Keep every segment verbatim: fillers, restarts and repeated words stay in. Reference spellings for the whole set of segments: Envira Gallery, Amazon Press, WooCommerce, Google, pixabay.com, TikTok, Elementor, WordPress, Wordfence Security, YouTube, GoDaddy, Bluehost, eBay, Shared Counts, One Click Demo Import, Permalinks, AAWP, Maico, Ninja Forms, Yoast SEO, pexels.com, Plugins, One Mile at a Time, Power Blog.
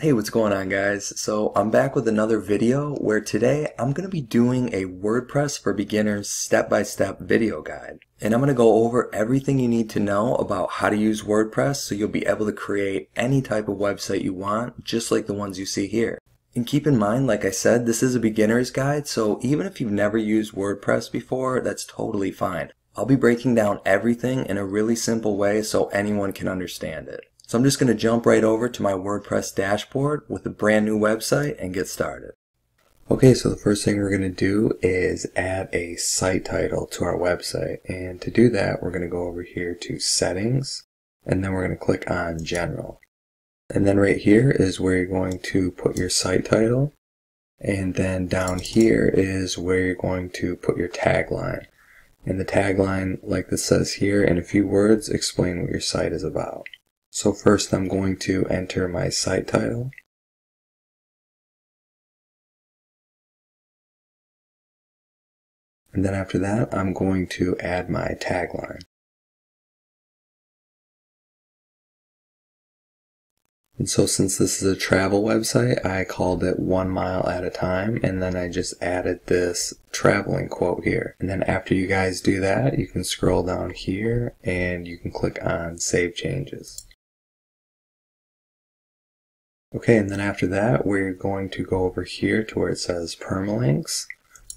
Hey, what's going on, guys? So I'm back with another video where today I'm going to be doing a WordPress for beginners step-by-step video guide. And I'm going to go over everything you need to know about how to use WordPress so you'll be able to create any type of website you want, just like the ones you see here. And keep in mind, like I said, this is a beginner's guide, so even if you've never used WordPress before, that's totally fine. I'll be breaking down everything in a really simple way so anyone can understand it. So I'm just going to jump right over to my WordPress dashboard with a brand new website and get started. Okay, so the first thing we're going to do is add a site title to our website. And to do that, we're going to go over here to Settings, and then we're going to click on General. And then right here is where you're going to put your site title. And then down here is where you're going to put your tagline. And the tagline, like this says here, in a few words, explain what your site is about. So first I'm going to enter my site title. And then after that, I'm going to add my tagline. And so since this is a travel website, I called it One Mile at a Time, and then I just added this traveling quote here. And then after you guys do that, you can scroll down here and you can click on Save Changes. Okay, and then after that, we're going to go over here to where it says permalinks.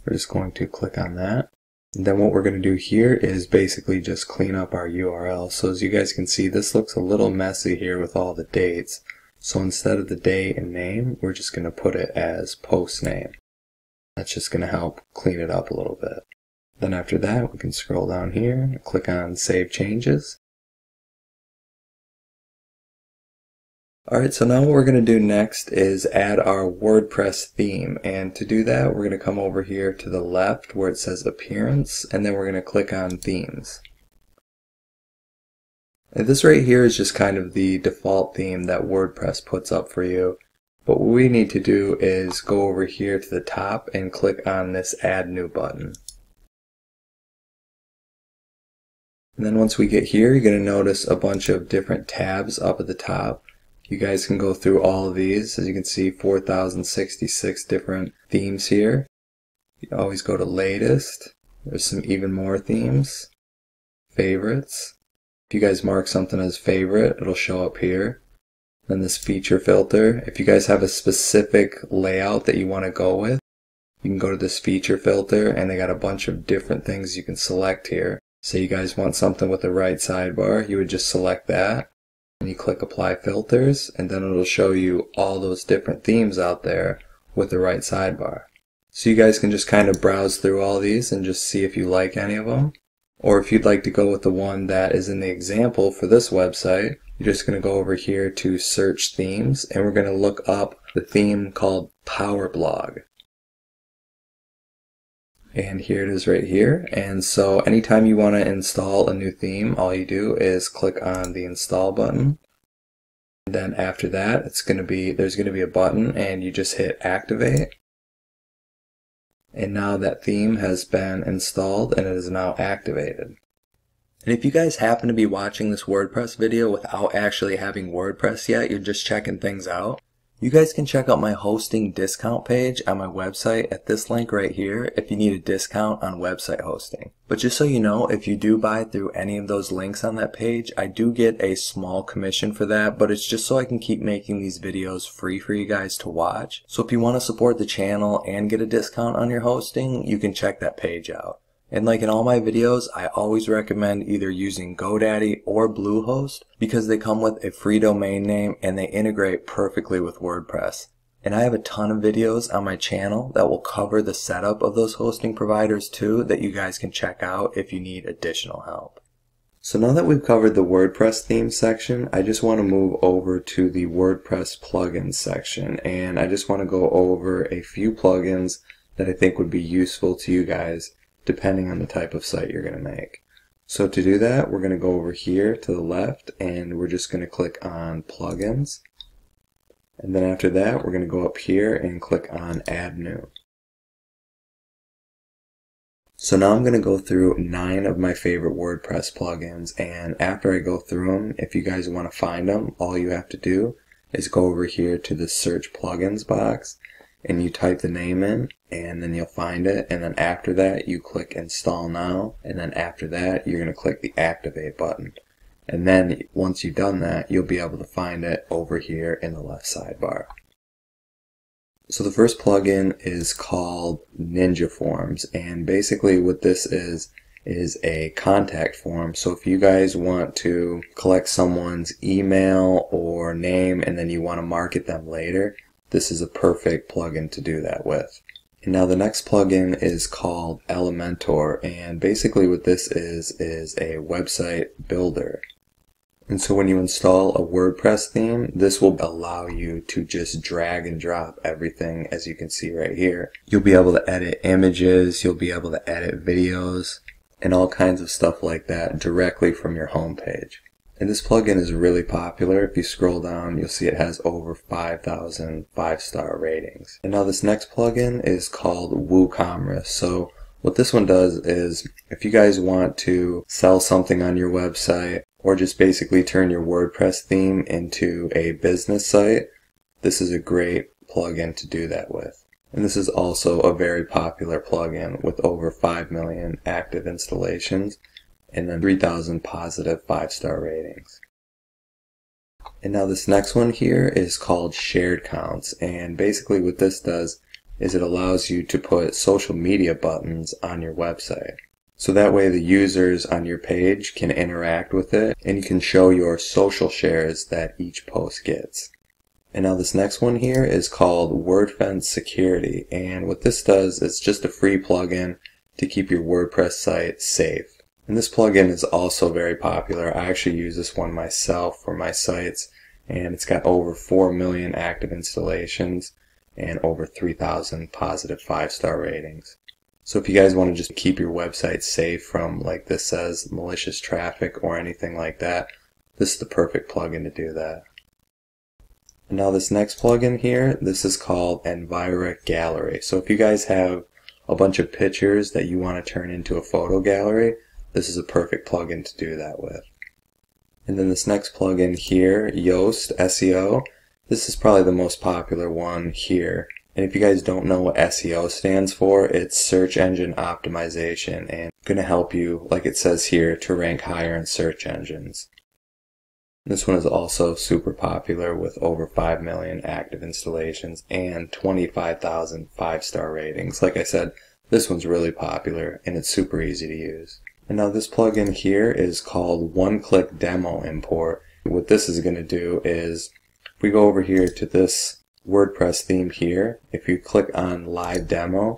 We're just going to click on that. And then what we're going to do here is basically just clean up our U R L. So as you guys can see, this looks a little messy here with all the dates. So instead of the day and name, we're just going to put it as post name. That's just going to help clean it up a little bit. Then after that, we can scroll down here, click on Save Changes. Alright, so now what we're going to do next is add our WordPress theme, and to do that we're going to come over here to the left where it says Appearance, and then we're going to click on Themes. And this right here is just kind of the default theme that WordPress puts up for you, but what we need to do is go over here to the top and click on this Add New button. And then once we get here, you're going to notice a bunch of different tabs up at the top. You guys can go through all of these. As you can see, four thousand sixty-six different themes here. You always go to latest. There's some even more themes. Favorites. If you guys mark something as favorite, it'll show up here. Then this feature filter. If you guys have a specific layout that you want to go with, you can go to this feature filter, and they got a bunch of different things you can select here. So you guys want something with the right sidebar, you would just select that. And you click Apply Filters, and then it'll show you all those different themes out there with the right sidebar. So you guys can just kind of browse through all these and just see if you like any of them. Or if you'd like to go with the one that is in the example for this website, you're just going to go over here to Search Themes, and we're going to look up the theme called Power Blog. And here it is right here. And so anytime you want to install a new theme, all you do is click on the install button. And then after that, it's going to be there's going to be a button, and you just hit activate. And now that theme has been installed and it is now activated. And if you guys happen to be watching this WordPress video without actually having WordPress yet, you're just checking things out, you guys can check out my hosting discount page on my website at this link right here if you need a discount on website hosting. But just so you know, if you do buy through any of those links on that page, I do get a small commission for that, but it's just so I can keep making these videos free for you guys to watch. So if you want to support the channel and get a discount on your hosting, you can check that page out. And like in all my videos, I always recommend either using GoDaddy or Bluehost because they come with a free domain name and they integrate perfectly with WordPress. And I have a ton of videos on my channel that will cover the setup of those hosting providers too that you guys can check out if you need additional help. So now that we've covered the WordPress theme section, I just want to move over to the WordPress plugins section, and I just want to go over a few plugins that I think would be useful to you guys, depending on the type of site you're going to make. So to do that, we're going to go over here to the left, and we're just going to click on Plugins. And then after that, we're going to go up here and click on Add New. So now I'm going to go through nine of my favorite WordPress plugins, and after I go through them, if you guys want to find them, all you have to do is go over here to the search plugins box and you type the name in, and then you'll find it, and then after that you click install now, and then after that you're going to click the activate button. And then once you've done that, you'll be able to find it over here in the left sidebar. So the first plugin is called Ninja Forms, and basically what this is is a contact form. So if you guys want to collect someone's email or name and then you want to market them later, this is a perfect plugin to do that with. And now the next plugin is called Elementor, and basically what this is is a website builder. And so when you install a WordPress theme, this will allow you to just drag and drop everything, as you can see right here. You'll be able to edit images, you'll be able to edit videos, and all kinds of stuff like that directly from your home page. And this plugin is really popular. If you scroll down, you'll see it has over five thousand five-star ratings. And now this next plugin is called WooCommerce. So what this one does is, if you guys want to sell something on your website, or just basically turn your WordPress theme into a business site, this is a great plugin to do that with. And this is also a very popular plugin with over five million active installations, and then three thousand positive five-star ratings. And now this next one here is called Shared Counts, and basically what this does is it allows you to put social media buttons on your website. So that way the users on your page can interact with it, and you can show your social shares that each post gets. And now this next one here is called Wordfence Security, and what this does is just a free plugin to keep your WordPress site safe. And this plugin is also very popular. I actually use this one myself for my sites, and it's got over four million active installations and over three thousand positive five-star ratings. So if you guys want to just keep your website safe from, like this says, malicious traffic or anything like that, this is the perfect plugin to do that. And now this next plugin here, this is called Envira Gallery. So if you guys have a bunch of pictures that you want to turn into a photo gallery, this is a perfect plugin to do that with. And then this next plugin here, Yoast S E O, this is probably the most popular one here. And if you guys don't know what S E O stands for, it's search engine optimization, and it's going to help you, like it says here, to rank higher in search engines. This one is also super popular with over five million active installations and twenty-five thousand five-star ratings. Like I said, this one's really popular and it's super easy to use. And now this plugin here is called One Click Demo Import. What this is going to do is, if we go over here to this WordPress theme here, if you click on Live Demo,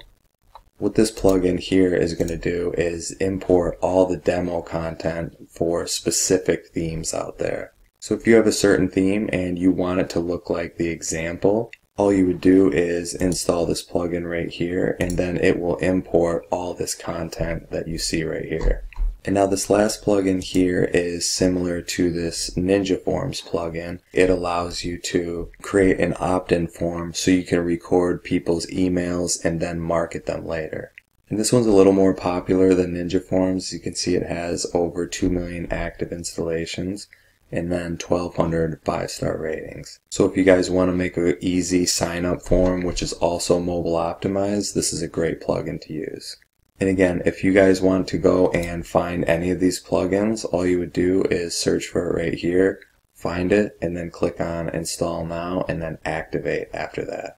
what this plugin here is going to do is import all the demo content for specific themes out there. So if you have a certain theme and you want it to look like the example, all you would do is install this plugin right here, and then it will import all this content that you see right here. And now this last plugin here is similar to this Ninja Forms plugin. It allows you to create an opt-in form so you can record people's emails and then market them later. And this one's a little more popular than Ninja Forms. You can see it has over two million active installations and then twelve hundred five-star ratings. So if you guys want to make an easy sign-up form, which is also mobile optimized, this is a great plugin to use. And again, if you guys want to go and find any of these plugins, all you would do is search for it right here, find it, and then click on Install Now, and then Activate after that.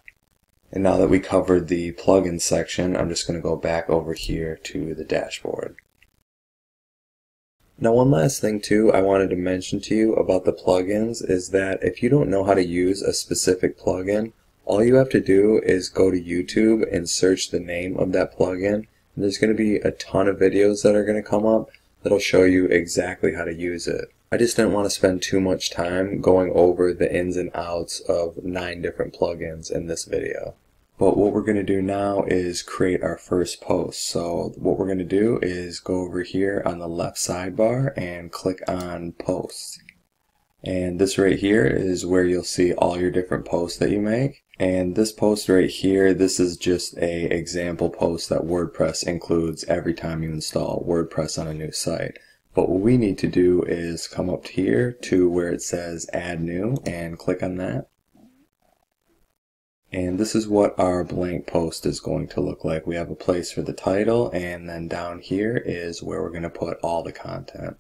And now that we covered the plugin section, I'm just going to go back over here to the dashboard. Now one last thing too I wanted to mention to you about the plugins is that if you don't know how to use a specific plugin, all you have to do is go to YouTube and search the name of that plugin. There's going to be a ton of videos that are going to come up that'll show you exactly how to use it. I just didn't want to spend too much time going over the ins and outs of nine different plugins in this video. But what we're going to do now is create our first post. So what we're going to do is go over here on the left sidebar and click on Posts. And this right here is where you'll see all your different posts that you make. And this post right here, this is just a example post that WordPress includes every time you install WordPress on a new site. But what we need to do is come up here to where it says Add New and click on that. And this is what our blank post is going to look like. We have a place for the title, and then down here is where we're going to put all the content.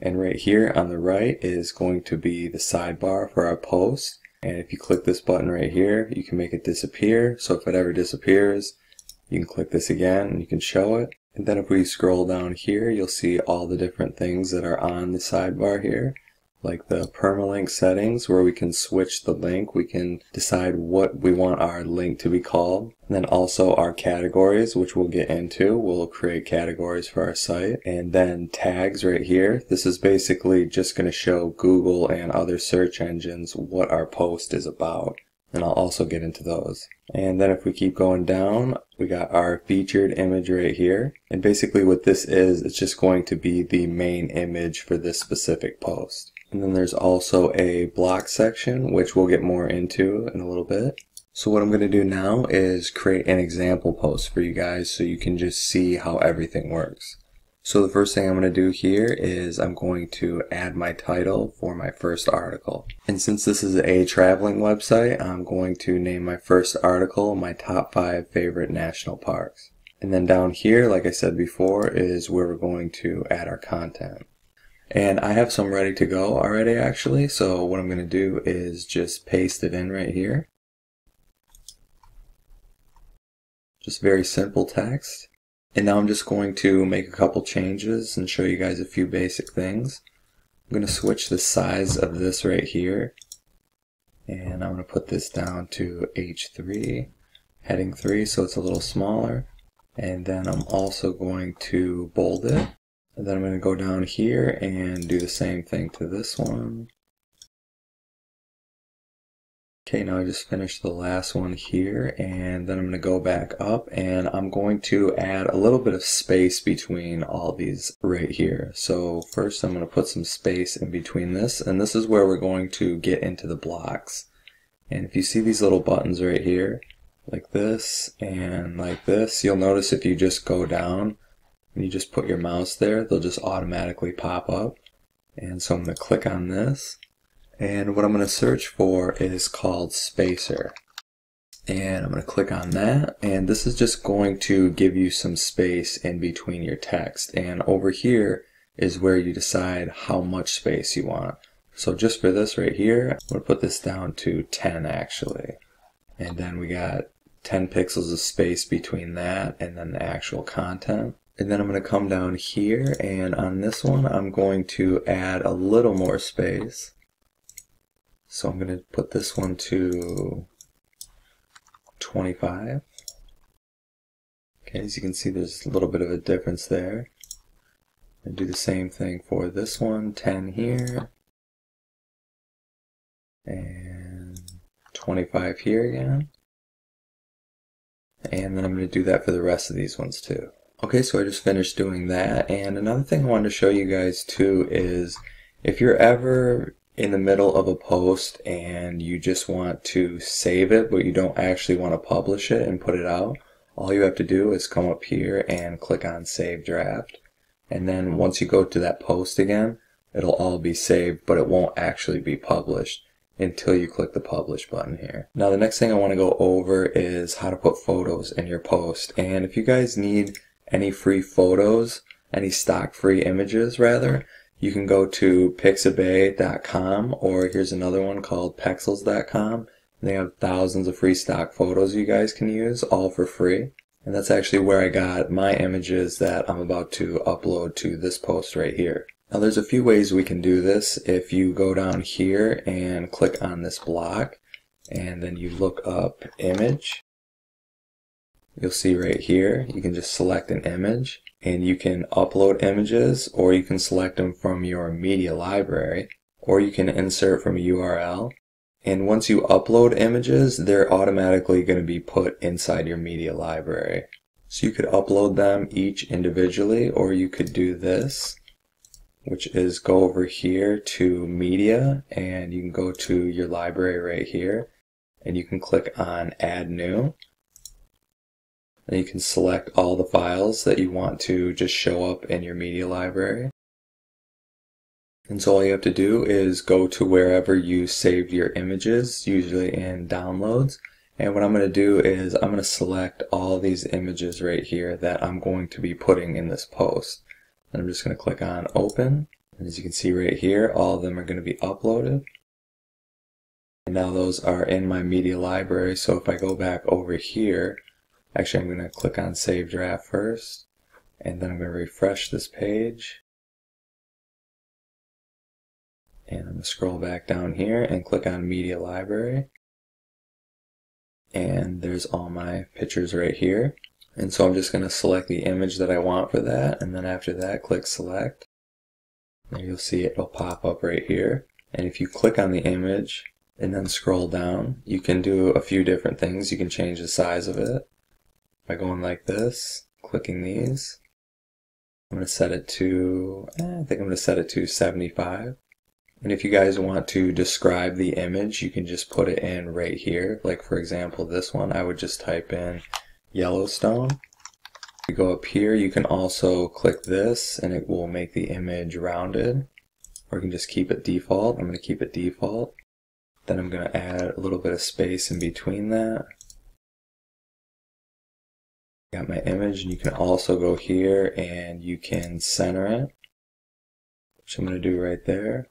And right here on the right is going to be the sidebar for our post. And if you click this button right here, you can make it disappear. So if it ever disappears, you can click this again and you can show it. And then if we scroll down here, you'll see all the different things that are on the sidebar here, like the permalink settings, where we can switch the link. We can decide what we want our link to be called. And then also our categories, which we'll get into. We'll create categories for our site. And then tags right here. This is basically just going to show Google and other search engines what our post is about. And I'll also get into those. And then if we keep going down, we got our featured image right here. And basically what this is, it's just going to be the main image for this specific post. And then there's also a block section, which we'll get more into in a little bit. So what I'm going to do now is create an example post for you guys so you can just see how everything works. So the first thing I'm going to do here is I'm going to add my title for my first article. And since this is a traveling website, I'm going to name my first article my top five favorite national parks. And then down here, like I said before, is where we're going to add our content. And I have some ready to go already actually, so what I'm going to do is just paste it in right here. Just very simple text. And now I'm just going to make a couple changes and show you guys a few basic things. I'm going to switch the size of this right here. And I'm going to put this down to H three, heading three, so it's a little smaller. And then I'm also going to bold it. And then I'm going to go down here and do the same thing to this one. Okay, now I just finished the last one here, and then I'm going to go back up and I'm going to add a little bit of space between all these right here. So first I'm going to put some space in between this, and this is where we're going to get into the blocks. And if you see these little buttons right here, like this and like this, you'll notice if you just go down and you just put your mouse there, they'll just automatically pop up. And so I'm going to click on this. And what I'm going to search for is called spacer. And I'm going to click on that. And this is just going to give you some space in between your text. And over here is where you decide how much space you want. So just for this right here, I'm going to put this down to ten actually. And then we got ten pixels of space between that and then the actual content. And then I'm going to come down here, and on this one I'm going to add a little more space. So I'm going to put this one to twenty-five. Okay, as you can see, there's a little bit of a difference there. And do the same thing for this one, ten here. And twenty-five here again. And then I'm going to do that for the rest of these ones too. Okay, so I just finished doing that. And another thing I wanted to show you guys too is if you're ever in the middle of a post and you just want to save it but you don't actually want to publish it and put it out, all you have to do is come up here and click on save draft, and then once you go to that post again, it'll all be saved but it won't actually be published until you click the publish button here. Now the next thing I want to go over is how to put photos in your post. And if you guys need any free photos, any stock free images rather, you can go to pixabay dot com, or here's another one called pexels dot com. They have thousands of free stock photos you guys can use, all for free. And that's actually where I got my images that I'm about to upload to this post right here. Now there's a few ways we can do this. If you go down here and click on this block and then you look up image, you'll see right here you can just select an image. And you can upload images, or you can select them from your media library, or you can insert from a U R L. And once you upload images, they're automatically going to be put inside your media library. So you could upload them each individually, or you could do this, which is go over here to media, and you can go to your library right here, and you can click on add new. And you can select all the files that you want to just show up in your media library. And so all you have to do is go to wherever you saved your images, usually in downloads, And what I'm going to do is I'm going to select all these images right here that I'm going to be putting in this post. And I'm just going to click on open. And as you can see right here, all of them are going to be uploaded. And now those are in my media library. So if I go back over here, actually I'm going to click on save draft first. And then I'm going to refresh this page. And I'm going to scroll back down here and click on media library. And there's all my pictures right here. And so I'm just going to select the image that I want for that, and then after that click select. And you'll see it'll pop up right here. And if you click on the image and then scroll down, you can do a few different things. You can change the size of it by going like this, clicking these. I'm going to set it to, eh, I think I'm going to set it to seventy-five. And if you guys want to describe the image, you can just put it in right here. Like for example, this one, I would just type in Yellowstone. If you go up here, you can also click this and it will make the image rounded. Or you can just keep it default. I'm going to keep it default. Then I'm going to add a little bit of space in between that. Got my image, and you can also go here and you can center it, which I'm going to do right there.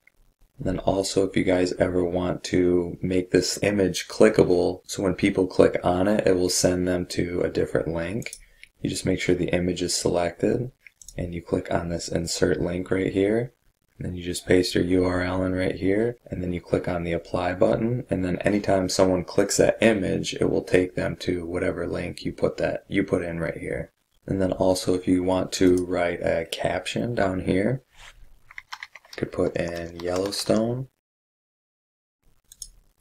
And then also, if you guys ever want to make this image clickable, so when people click on it, it will send them to a different link. You just make sure the image is selected and you click on this insert link right here. And then you just paste your U R L in right here, and then you click on the apply button. And then anytime someone clicks that image, it will take them to whatever link you put that you put in right here. And then also, if you want to write a caption down here, could put in Yellowstone,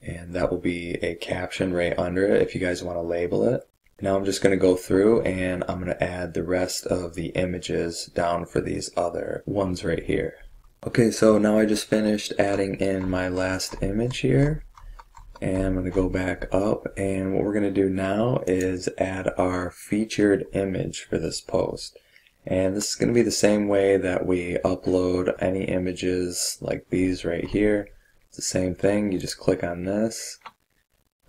and that will be a caption right under it if you guys want to label it. Now I'm just going to go through and I'm going to add the rest of the images down for these other ones right here. Okay, so now I just finished adding in my last image here, and I'm going to go back up, and what we're going to do now is add our featured image for this post. And this is going to be the same way that we upload any images like these right here. It's the same thing. You just click on this.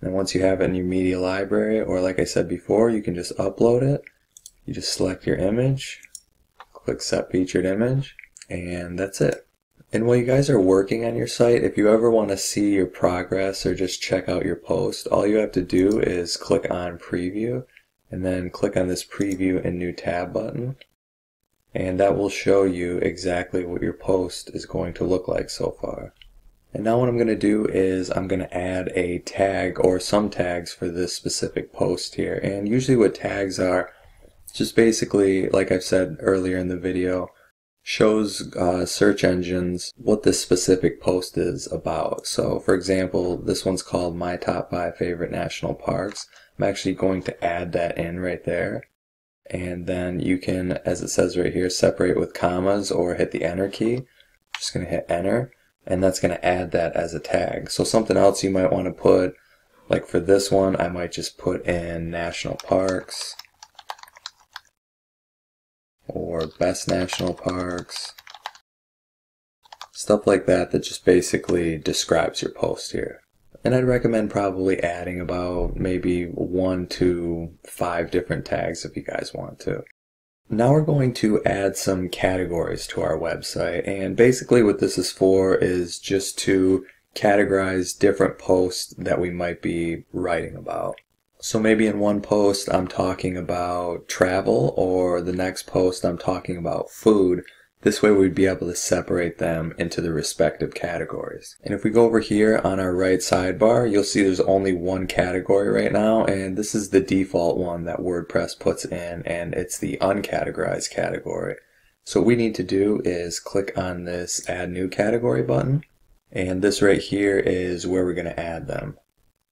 And once you have it in your media library, or like I said before, you can just upload it. You just select your image, click set featured image, and that's it. And while you guys are working on your site, if you ever want to see your progress or just check out your post, all you have to do is click on preview, and then click on this preview and new tab button. And that will show you exactly what your post is going to look like so far. And now what I'm going to do is I'm going to add a tag or some tags for this specific post here. And usually what tags are, just basically, like I've said earlier in the video, shows uh, search engines what this specific post is about. So for example, this one's called My Top five Favorite National Parks. I'm actually going to add that in right there. And then you can, as it says right here, separate with commas or hit the enter key. I'm just going to hit enter, and that's going to add that as a tag. So something else you might want to put, like for this one, I might just put in national parks or best national parks, stuff like that that just basically describes your post here. And I'd recommend probably adding about maybe one to five different tags if you guys want to. Now we're going to add some categories to our website, and basically what this is for is just to categorize different posts that we might be writing about. So maybe in one post I'm talking about travel, or the next post I'm talking about food. This way we'd be able to separate them into the respective categories. And if we go over here on our right sidebar, you'll see there's only one category right now, and this is the default one that WordPress puts in, and it's the uncategorized category. So what we need to do is click on this Add New Category button, and this right here is where we're going to add them.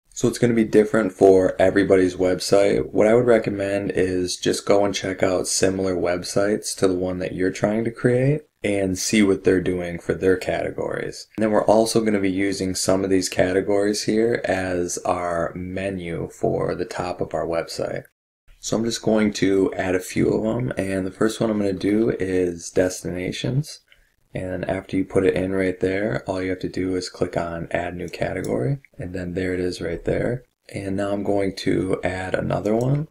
So it's going to be different for everybody's website. What I would recommend is just go and check out similar websites to the one that you're trying to create and see what they're doing for their categories. And then we're also going to be using some of these categories here as our menu for the top of our website. So I'm just going to add a few of them, and the first one I'm going to do is destinations. And after you put it in right there, all you have to do is click on Add New Category, and then there it is right there. And now I'm going to add another one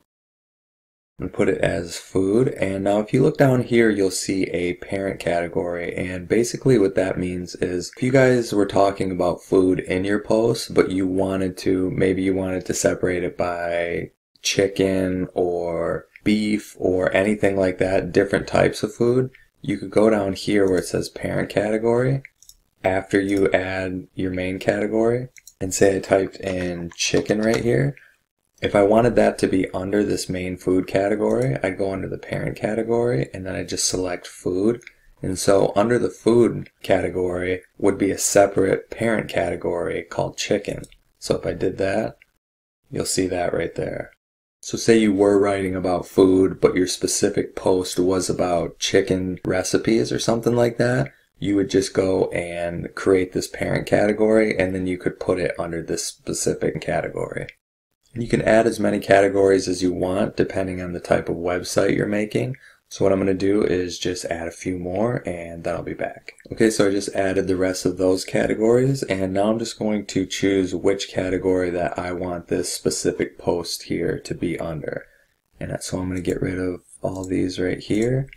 and put it as food. And now if you look down here, you'll see a parent category. And basically what that means is if you guys were talking about food in your posts, but you wanted to, maybe you wanted to separate it by chicken or beef or anything like that, different types of food, you could go down here where it says parent category after you add your main category. And say I typed in chicken right here. If I wanted that to be under this main food category, I'd go under the parent category and then I just select food. And so under the food category would be a separate parent category called chicken. So if I did that, you'll see that right there. So say you were writing about food, but your specific post was about chicken recipes or something like that, you would just go and create this parent category and then you could put it under this specific category. You can add as many categories as you want depending on the type of website you're making. So what I'm going to do is just add a few more and then I'll be back. Okay, so I just added the rest of those categories and now I'm just going to choose which category that I want this specific post here to be under. And so I'm going to get rid of all these right here.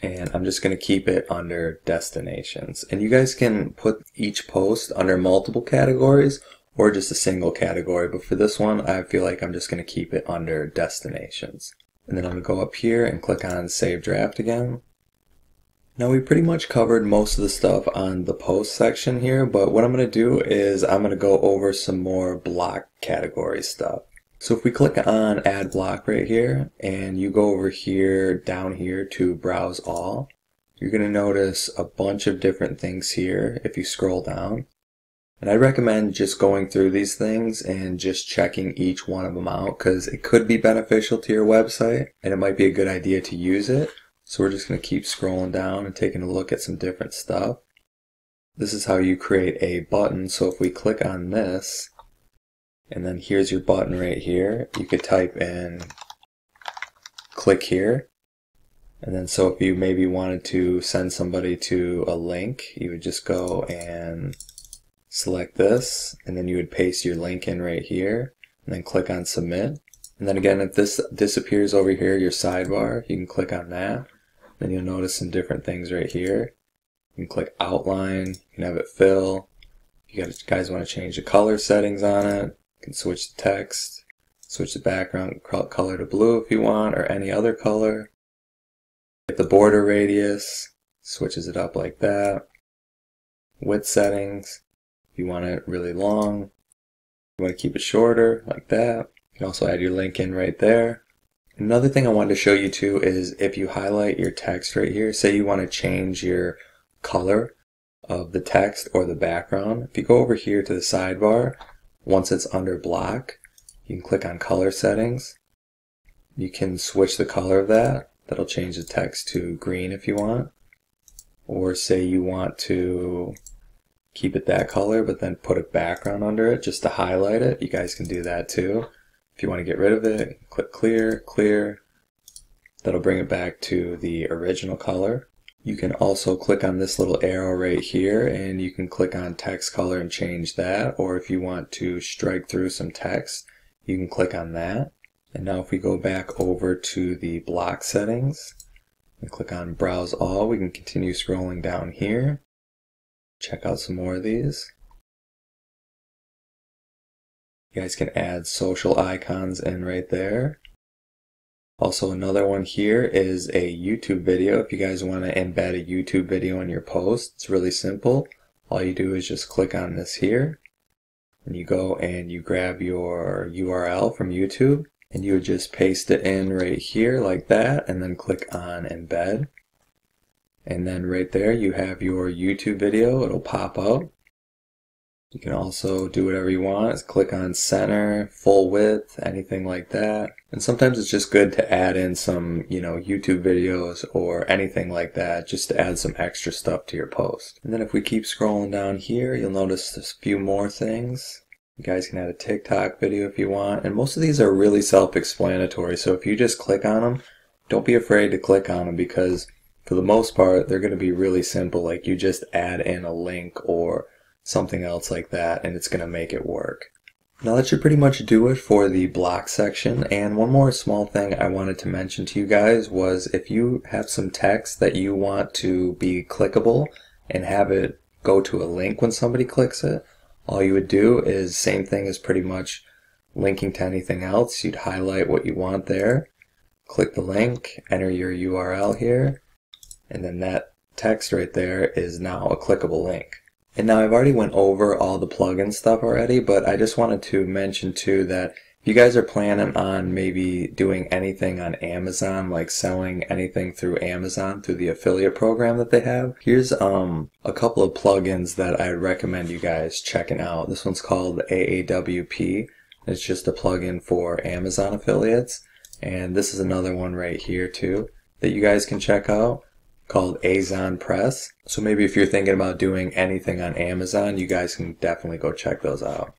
And I'm just going to keep it under destinations. And you guys can put each post under multiple categories or just a single category. But for this one, I feel like I'm just going to keep it under destinations. And then I'm going to go up here and click on Save Draft again. Now we pretty much covered most of the stuff on the post section here, but what I'm going to do is I'm going to go over some more block category stuff. So if we click on add block right here and you go over here down here to browse all, you're going to notice a bunch of different things here if you scroll down. And I recommend just going through these things and just checking each one of them out because it could be beneficial to your website and it might be a good idea to use it. So we're just going to keep scrolling down and taking a look at some different stuff. This is how you create a button. So if we click on this, and then here's your button right here. You could type in click here. And then so if you maybe wanted to send somebody to a link, you would just go and select this and then you would paste your link in right here and then click on submit. And then again, if this disappears over here, your sidebar, you can click on that. Then you'll notice some different things right here. You can click outline, you can have it fill. If you guys want to change the color settings on it, you can switch the text, switch the background color to blue if you want, or any other color. Get the border radius, switches it up like that. Width settings, if you want it really long, you want to keep it shorter, like that. You can also add your link in right there. Another thing I wanted to show you too is if you highlight your text right here, say you want to change your color of the text or the background. If you go over here to the sidebar, once it's under block, you can click on color settings. You can switch the color of that. That'll change the text to green if you want. Or say you want to keep it that color, but then put a background under it just to highlight it. You guys can do that too. If you want to get rid of it, click clear, clear. That'll bring it back to the original color. You can also click on this little arrow right here and you can click on text color and change that, or if you want to strike through some text you can click on that. And now if we go back over to the block settings and click on browse all, we can continue scrolling down here, check out some more of these. You guys can add social icons in right there. Also, another one here is a YouTube video. If you guys want to embed a YouTube video in your post, it's really simple. All you do is just click on this here and you go and you grab your U R L from YouTube and you would just paste it in right here like that and then click on embed. And then right there you have your YouTube video. It'll pop up. You can also do whatever you want, click on center, full width, anything like that. And sometimes it's just good to add in some, you know, YouTube videos or anything like that, just to add some extra stuff to your post. And then if we keep scrolling down here, you'll notice there's a few more things. You guys can add a TikTok video if you want. And most of these are really self-explanatory. So if you just click on them, don't be afraid to click on them because for the most part, they're going to be really simple. Like you just add in a link or something else like that and it's going to make it work. Now that should pretty much do it for the block section. And one more small thing I wanted to mention to you guys was if you have some text that you want to be clickable and have it go to a link when somebody clicks it, all you would do is same thing as pretty much linking to anything else. You'd highlight what you want there, click the link, enter your U R L here, and then that text right there is now a clickable link. And now I've already went over all the plugin stuff already, but I just wanted to mention too that if you guys are planning on maybe doing anything on Amazon, like selling anything through Amazon through the affiliate program that they have, here's um a couple of plugins that I recommend you guys checking out. This one's called A A W P. It's just a plugin for Amazon affiliates, and this is another one right here too that you guys can check out, called Amazon Press. So maybe if you're thinking about doing anything on Amazon, you guys can definitely go check those out.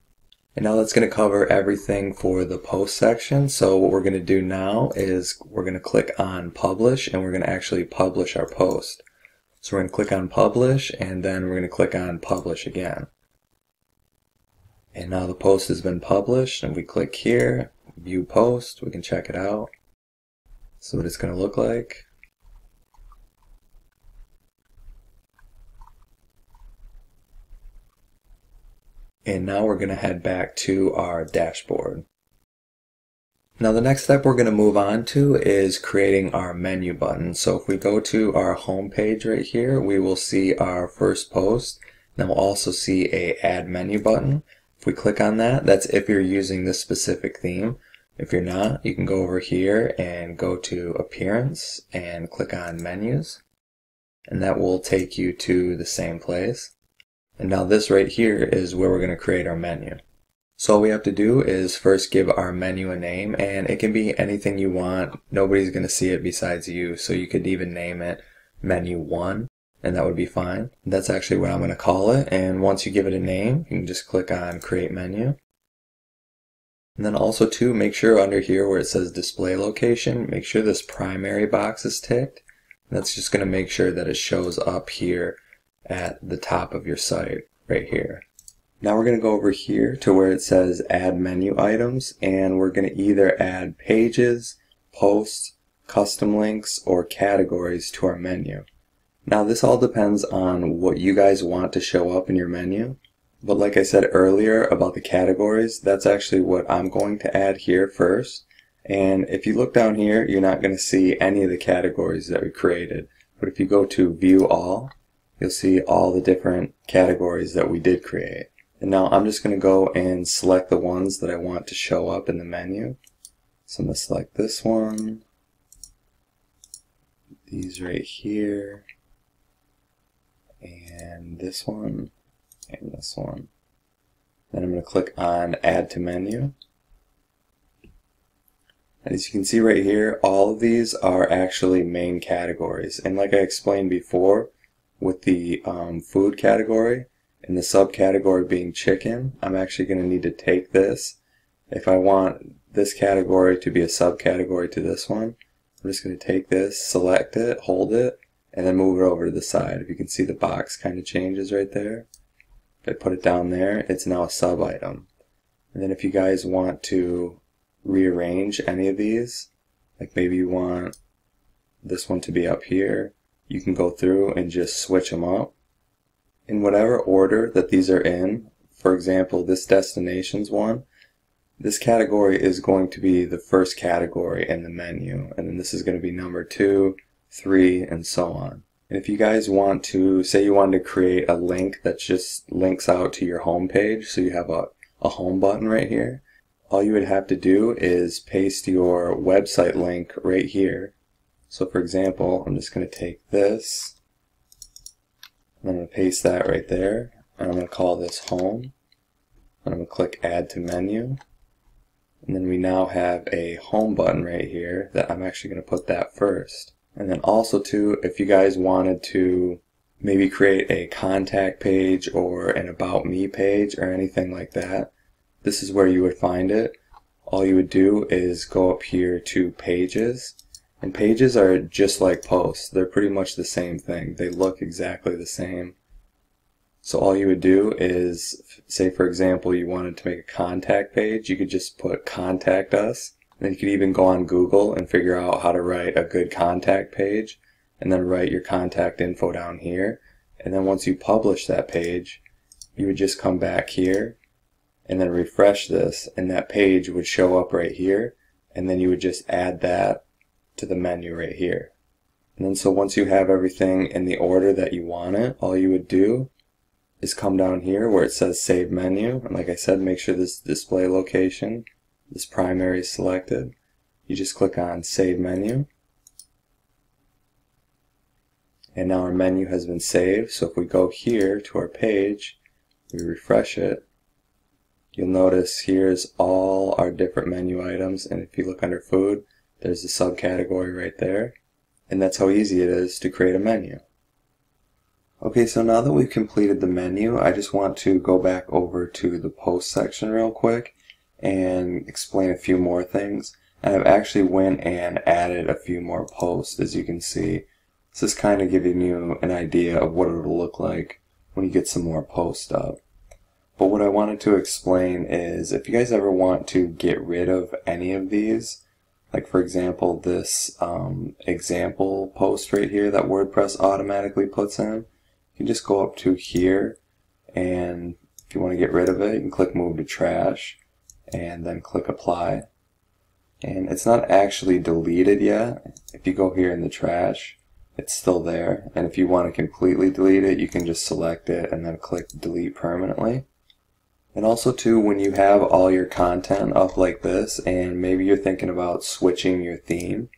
And now that's going to cover everything for the post section. So what we're going to do now is we're going to click on publish, and we're going to actually publish our post. So we're going to click on publish, and then we're going to click on publish again. And now the post has been published, and we click here, view post, we can check it out. This is what it's going to look like. And now we're going to head back to our dashboard. Now the next step we're going to move on to is creating our menu button. So if we go to our home page right here, we will see our first post. Then we'll also see a add menu button. If we click on that, that's if you're using this specific theme. If you're not, you can go over here and go to appearance and click on menus. And that will take you to the same place. And now this right here is where we're going to create our menu. So all we have to do is first give our menu a name, and it can be anything you want. Nobody's going to see it besides you, so you could even name it menu one, and that would be fine. That's actually what I'm going to call it, and once you give it a name, you can just click on create menu. And then also too, make sure under here where it says display location, make sure this primary box is ticked. That's just going to make sure that it shows up here at the top of your site right here. Now we're going to go over here to where it says add menu items, and we're going to either add pages, posts, custom links, or categories to our menu. Now this all depends on what you guys want to show up in your menu, but like I said earlier about the categories, that's actually what I'm going to add here first. And if you look down here, you're not going to see any of the categories that we created, but if you go to view all, you'll see all the different categories that we did create. And now I'm just going to go and select the ones that I want to show up in the menu. So I'm going to select this one, these right here, and this one, and this one. Then I'm going to click on Add to Menu. And as you can see right here, all of these are actually main categories. And like I explained before, with the um, food category and the subcategory being chicken, I'm actually going to need to take this. If I want this category to be a subcategory to this one, I'm just going to take this, select it, hold it, and then move it over to the side. If you can see, the box kind of changes right there. If I put it down there, it's now a sub item. And then if you guys want to rearrange any of these, like maybe you want this one to be up here, you can go through and just switch them up in whatever order that these are in. For example, this destinations one, this category is going to be the first category in the menu, and then this is going to be number two, three, and so on. And if you guys want to, say you wanted to create a link that just links out to your home page, so you have a, a home button right here, all you would have to do is paste your website link right here. So for example, I'm just going to take this, and I'm going to paste that right there, and I'm going to call this home, and I'm going to click add to menu, and then we now have a home button right here that I'm actually going to put that first. And then also too, if you guys wanted to maybe create a contact page or an about me page or anything like that, this is where you would find it. All you would do is go up here to pages. And pages are just like posts. They're pretty much the same thing. They look exactly the same. So all you would do is, say for example you wanted to make a contact page, you could just put contact us. And then you could even go on Google and figure out how to write a good contact page, and then write your contact info down here. And then once you publish that page, you would just come back here and then refresh this, and that page would show up right here, and then you would just add that to the menu right here. And then so once you have everything in the order that you want it, all you would do is come down here where it says save menu, and like I said, make sure this display location, this primary is selected. You just click on save menu, and now our menu has been saved. So if we go here to our page, we refresh it, you'll notice here's all our different menu items, and if you look under food, there's the subcategory right there. And that's how easy it is to create a menu. Okay, so now that we've completed the menu, I just want to go back over to the post section real quick and explain a few more things. And I've actually went and added a few more posts, as you can see. So this is kind of giving you an idea of what it'll look like when you get some more posts up. But what I wanted to explain is, if you guys ever want to get rid of any of these, like for example this um, example post right here that WordPress automatically puts in, you can just go up to here, and if you want to get rid of it, you can click move to trash and then click apply. And it's not actually deleted yet. If you go here in the trash, it's still there, and if you want to completely delete it, you can just select it and then click delete permanently. And also too, when you have all your content up like this, and maybe you're thinking about switching your theme,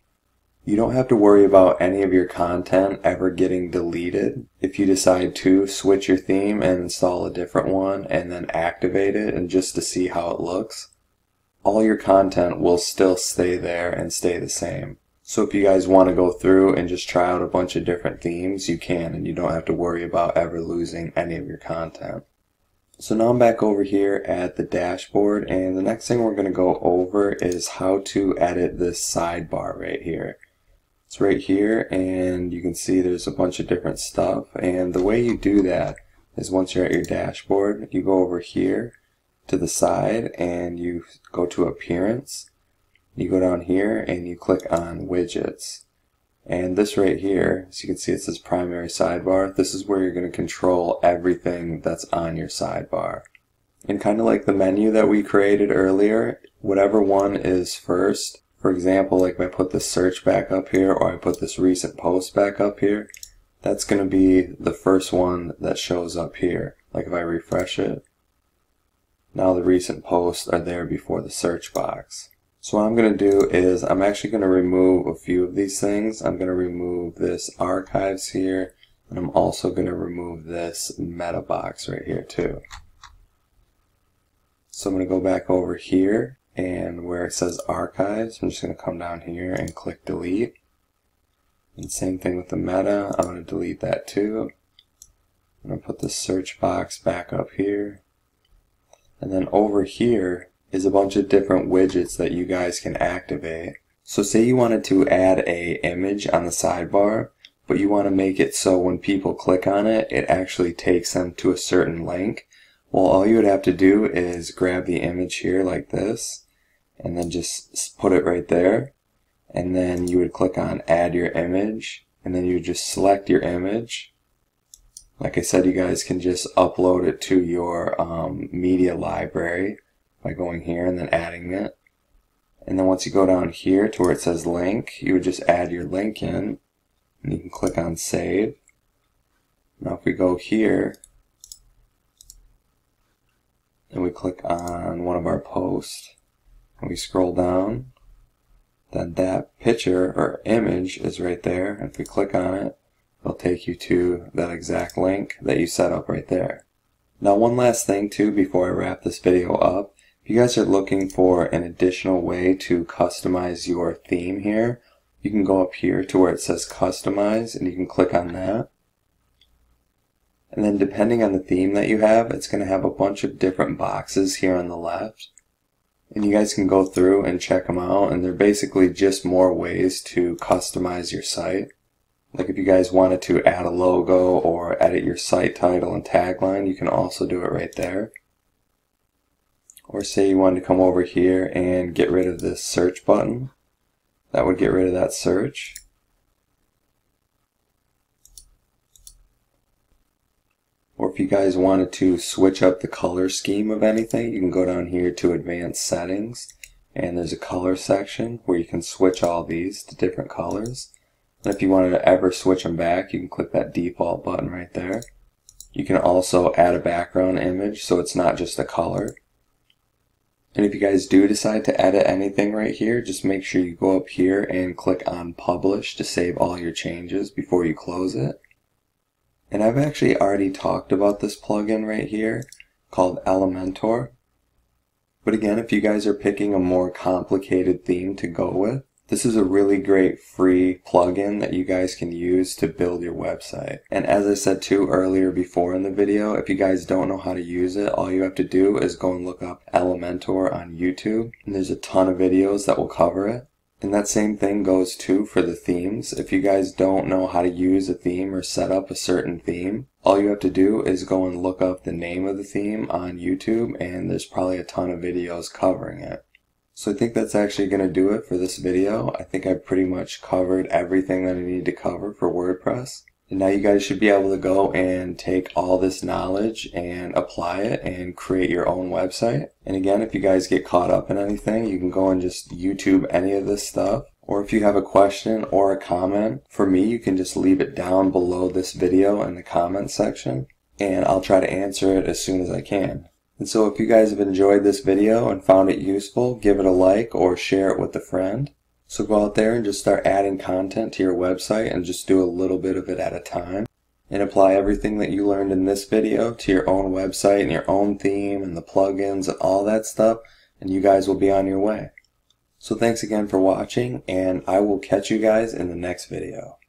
you don't have to worry about any of your content ever getting deleted. If you decide to switch your theme and install a different one and then activate it, and just to see how it looks, all your content will still stay there and stay the same. So if you guys want to go through and just try out a bunch of different themes, you can, and you don't have to worry about ever losing any of your content. So now I'm back over here at the dashboard, and the next thing we're going to go over is how to edit this sidebar right here. It's right here, and you can see there's a bunch of different stuff, and the way you do that is once you're at your dashboard, you go over here to the side and you go to appearance, you go down here and you click on widgets. And this right here, as you can see, it says primary sidebar. This is where you're going to control everything that's on your sidebar. And kind of like the menu that we created earlier, whatever one is first, for example, like if I put this search back up here, or I put this recent post back up here, that's going to be the first one that shows up here. Like if I refresh it, now the recent posts are there before the search box. So what I'm going to do is I'm actually going to remove a few of these things. I'm going to remove this archives here, and I'm also going to remove this meta box right here too. So I'm going to go back over here, and where it says archives, I'm just going to come down here and click delete. And same thing with the meta, I'm going to delete that too. I'm going to put the search box back up here. And then over here is a bunch of different widgets that you guys can activate. So say you wanted to add a image on the sidebar, but you want to make it so when people click on it, it actually takes them to a certain link. Well, all you would have to do is grab the image here like this, and then just put it right there, and then you would click on add your image, and then you would just select your image. Like I said, you guys can just upload it to your um, media library by going here and then adding it. And then once you go down here to where it says link, you would just add your link in, and you can click on save. Now if we go here and we click on one of our posts and we scroll down, then that picture or image is right there, and if we click on it, it'll take you to that exact link that you set up right there. Now one last thing too before I wrap this video up, if you guys are looking for an additional way to customize your theme here, you can go up here to where it says customize, and you can click on that. And then depending on the theme that you have, it's going to have a bunch of different boxes here on the left. And you guys can go through and check them out, and they're basically just more ways to customize your site. Like if you guys wanted to add a logo or edit your site title and tagline, you can also do it right there. Or say you wanted to come over here and get rid of this search button. That would get rid of that search. Or if you guys wanted to switch up the color scheme of anything, you can go down here to advanced settings, and there's a color section where you can switch all these to different colors. And if you wanted to ever switch them back, you can click that default button right there. You can also add a background image so it's not just a color. And if you guys do decide to edit anything right here, just make sure you go up here and click on Publish to save all your changes before you close it. And I've actually already talked about this plugin right here called Elementor. But again, if you guys are picking a more complicated theme to go with, this is a really great free plugin that you guys can use to build your website. And as I said too earlier before in the video, if you guys don't know how to use it, all you have to do is go and look up Elementor on YouTube, and there's a ton of videos that will cover it. And that same thing goes too for the themes. If you guys don't know how to use a theme or set up a certain theme, all you have to do is go and look up the name of the theme on YouTube, and there's probably a ton of videos covering it. So I think that's actually going to do it for this video. I think I pretty much covered everything that I needed to cover for WordPress. And now you guys should be able to go and take all this knowledge and apply it and create your own website. And again, if you guys get caught up in anything, you can go and just YouTube any of this stuff. Or if you have a question or a comment for me, you can just leave it down below this video in the comment section, and I'll try to answer it as soon as I can. And so if you guys have enjoyed this video and found it useful, give it a like or share it with a friend. So go out there and just start adding content to your website, and just do a little bit of it at a time. And apply everything that you learned in this video to your own website and your own theme and the plugins and all that stuff, and you guys will be on your way. So thanks again for watching, and I will catch you guys in the next video.